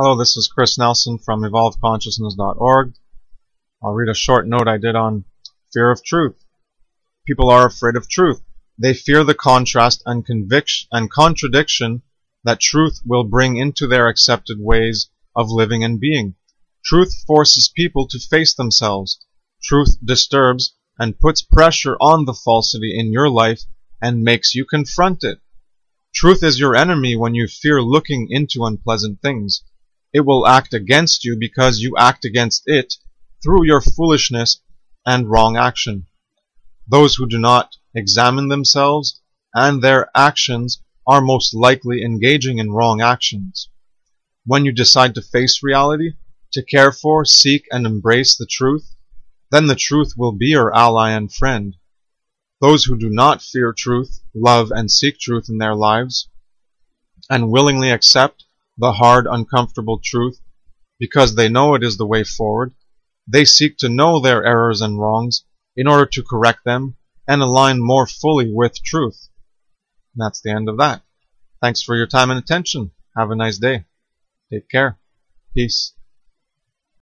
Hello, this is Chris Nelson from EvolvedConsciousness.org. I'll read a short note I did on fear of truth. People are afraid of truth. They fear the contrast and contradiction that truth will bring into their accepted ways of living and being. Truth forces people to face themselves. Truth disturbs and puts pressure on the falsity in your life and makes you confront it. Truth is your enemy when you fear looking into unpleasant things. It will act against you because you act against it through your foolishness and wrong action. Those who do not examine themselves and their actions are most likely engaging in wrong actions. When you decide to face reality, to care for, seek, and embrace the truth, then the truth will be your ally and friend. Those who do not fear truth, love, and seek truth in their lives, and willingly accept the hard, uncomfortable truth because they know it is the way forward. They seek to know their errors and wrongs in order to correct them and align more fully with truth. And that's the end of that. Thanks for your time and attention. Have a nice day. Take care. Peace.